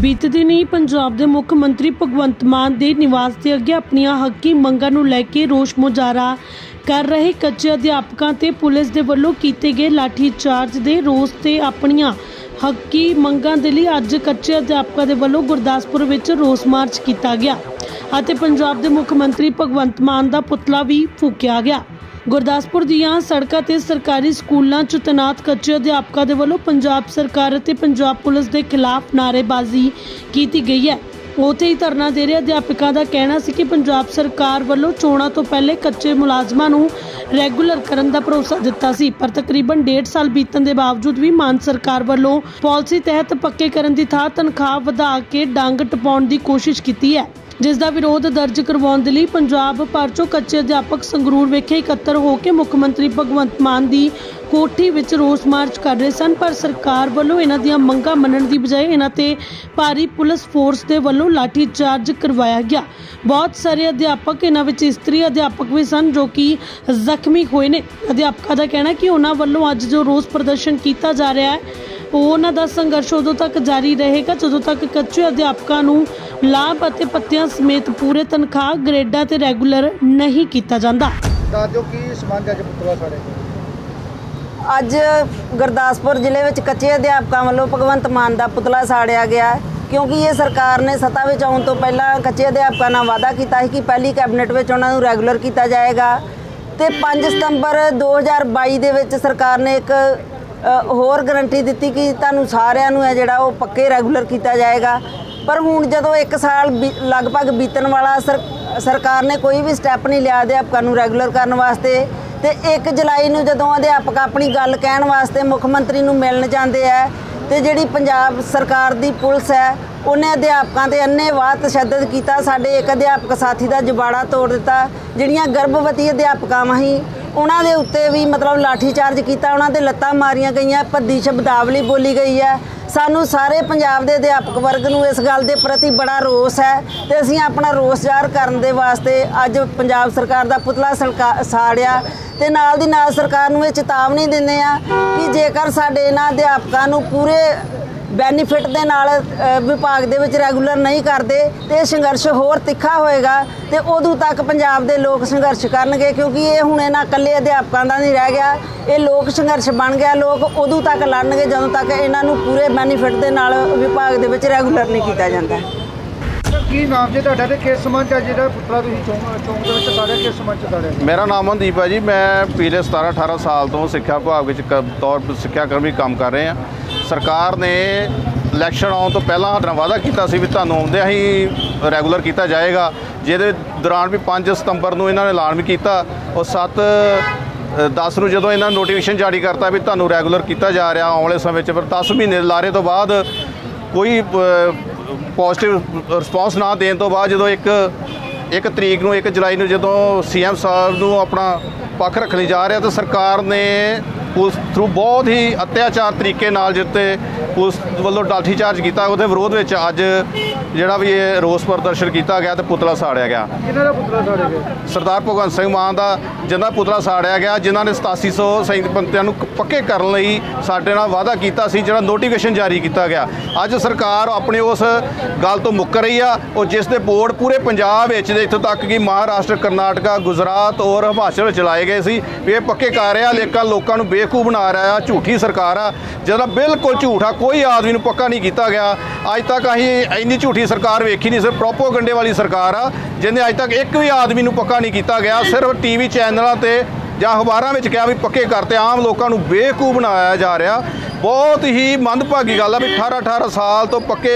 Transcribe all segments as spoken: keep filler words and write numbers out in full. बीते दिन ही पंजाब के मुख्य मंत्री भगवंत मान के निवास के अगे अपन हकी मंगां नूं लैके रोष मुजाहरा कर रहे कच्चे अध्यापकों ते पुलिस के वलों किए गए लाठीचार्ज के रोस से अपन हकी मंगां दे लई अज कच्चे अध्यापकों के वलों गुरदासपुर विच रोस मार्च किया गया और पंजाब के मुख्य मंत्री भगवंत मान का पुतला भी फूकिया गया। गुरदासपुर दीआं सड़कां ते सरकारी स्कूलों च तैनात कच्चे अध्यापकों के वलों पंजाब सरकार ते पंजाब पुलिस के खिलाफ नारेबाजी की गई है। उत्थे ही धरना दे रहे अध्यापकों का कहना सी कि पंजाब सरकार वलों चोणां तो पहले कच्चे मुलाजमां नूं रेगूलर करन दा भरोसा दिता सी, पर तकरीबन डेढ़ साल बीतण के बावजूद भी मान सरकार वलों पॉलिसी तहत पक्के करन दी थां तनख्वाह वधा के डंग टपाउण की कोशिश की है, जिस दा विरोध दर्ज करवाउण दे लई पंजाब भर चों कच्चे अध्यापक संगरूर विखे इकट्ठे होकर मुख्य मंत्री भगवंत मान की कोठी विच रोस मार्च कर रहे सन, पर सरकार वलों इन्हां दीआं मंगां मनण दी बजाय इन्हां ते भारी पुलिस फोर्स दे वलों लाठीचार्ज करवाया गया। बहुत सारे अध्यापक, इन्हां विच इस्त्री अध्यापक भी सन, जो कि जख्मी होए ने। अध्यापकां दा कहना कि उन्हां वलों अज जो रोस प्रदर्शन किया जा रहा है उन्हां दा संघर्ष उदों तक जारी रहेगा जदों तक कच्चे अध्यापकों नूं लाभ अते पत्तियां समेत पूरे तनख्वाह ग्रेडां ते रेगूलर नहीं किया जाता। अज गुरदासपुर जिले में कच्चे अध्यापकों वालों भगवंत मान का पुतला साड़िया गया है, क्योंकि ये सरकार ने सत्ता में आने तो पहला कच्चे अध्यापकों नाल वादा किया है कि पहली कैबिनेट में उन्होंने रेगूलर किया जाएगा। तो पाँच सितंबर दो हज़ार बाई के सरकार ने एक होर गरंटी दी कि तुहानू सारिआं नू है जिहड़ा वो पक्के रेगूलर किया जाएगा, पर हुण जदों एक साल लगभग बीतण वाला सर सरकार ने कोई भी स्टैप नहीं लिया अध्यापकों नू रेगूलर करन वास्ते। तो एक जुलाई में जदों अध्यापक अपनी गल कहण वास्ते मुख्य मंत्री नू मिलन जांदे है तो जिहड़ी पंजाब सरकार दी पुलिस है उन्हें अध्यापकों से अन्नेवाह तशद्दद किया। साडे एक अध्यापक साथी दा जबाड़ा तोड़ दिता, जिहड़ियां गर्भवती अध्यापकावां ही उन्हां दे उत्ते भी मतलब लाठीचार्ज किया, उन्हां दे लत्तां मारियां गईयां, भद्दी शब्दावली बोली गई है। सानू सारे पंजाब दे अध्यापक वर्ग नू इस गल दे प्रति बड़ा रोस है ते असीं अपना रोस जाहिर करन दे वास्ते अज पंजाब सरकार दा पुतला साड़िया ते नाल दी नाल सरकार नू इह चेतावनी दिंदे आ कि जेकर साडे इन्हां अध्यापकां नू पूरे बेनीफिट दे नाल विभाग दे विच रेगूलर नहीं करदे ते संघर्ष होर तिखा होएगा। तो उदों तक पंजाब दे लोग संघर्ष करनगे, क्योंकि ये हुण इन्हां कल्ले अध्यापकां दा नहीं रह गया, ये लोक संघर्ष बन गया। लोग उदों तक लड़नगे जदों तक इन्हां नूं पूरे बेनीफिट दे नाल विभाग दे विच रेगूलर नहीं कीता जांदा। की नाम जी तुहाडा ते किस समाज दा जिहड़ा पुतला तुसीं चौंक चौंक दे विच सारे किस समाज दा है? मेरा नाम हंदीप है जी। मैं पिछले सतारह अठारह साल तो सिक्ख्या विभाग विच तौर पर सिक्ख्याकर्मी काम कर रहे हैं। सरकार ने इलैक्शन आने तो पहला साढ़े वादा किया भी थानू आंदे ही रेगूलर किया जाएगा, जिहदे दौरान भी पाँच सितंबर को इन्होंने ऐलान भी किया और सत्त दस को जो इन्होंने नोटिफिकेशन जारी करता भी थानू रेगूलर किया जा रहा आने वाले समय पर। दस महीने लारे तो बाद कोई पॉजिटिव रिस्पॉन्स ना देने तो बाद जो एक एक तरीक को एक जुलाई को जो सी एम साहब को अपना पक्ष रखने जा रहा तो सरकार ने पुलिस थ्रू बहुत ही अत्याचार तरीके नाल जिते पुलिस वालों लाठीचार्ज किया, उसके विरोध में अज जिहड़ा भी रोस प्रदर्शन किया गया तो पुतला साड़िया गया। किन्हां दा पुतला साड़िया गया? सरदार भगवंत सिंह मान का जिन्हां पुतला साड़िया गया, जिन्होंने सतासी सौ सैंतीपंथियां नूं पक्के करन लई साडे नाल वादा कीता सी, जिहड़ा नोटिफिकेशन जारी किया गया। अज सरकार अपने उस गल तो मुकर रही आ और जिस दे बोर्ड पूरे पंजाब विच दे इत्थों तक कि महाराष्ट्र, करनाटका, गुजरात और हिमाचल चलाए गए सी वे पक्के कर रहा, लेकिन लोगों को बेवकूफ बना रहा है। झूठी सरकार आ जिहड़ा बिल्कुल झूठा, कोई आदमी नूं पक्का नहीं किया गया। अज तक असीं इन्नी झूठी सरकार वेखी नहीं, सिर्फ प्रोपोगंडे वाली सरकार आ जिन्हें अज तक एक भी आदमी नूं पक्का नहीं किया गया। सिर्फ टीवी चैनलों ते जां अखबारों में कहा भी पक्के करते, आम लोगों को बेवकूफ बनाया जा रहा। बहुत ही मंदभागी गल है भी अठारह अठारह साल तो पक्के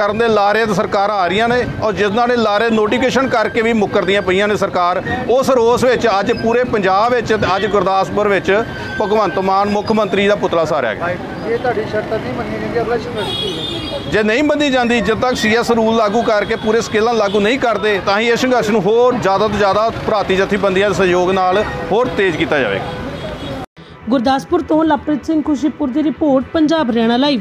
करने लारे तो सरकार आ रही ने और जिन्हों ने लारे नोटिफिकेशन करके भी मुकरदियां पईयां ने सरकार। उस रोस में अज पूरे पंजाब में अज गुरदासपुर भगवंत मान मुख्य मंत्री का पुतला साड़िया गया। जे नहीं बनी जाती जब तक सी एस रूल लागू करके पूरे स्केल लागू नहीं करते तो ही इस संघर्ष को होर ज़्यादा तो ज़्यादा भराती जथेबंदियां सहयोग नाल होर तेज़ किया जाएगा। गुरदासपुर तो लवप्रीत सिंह खुशीपुर की रिपोर्ट पंजाब हरियाणा लाइव।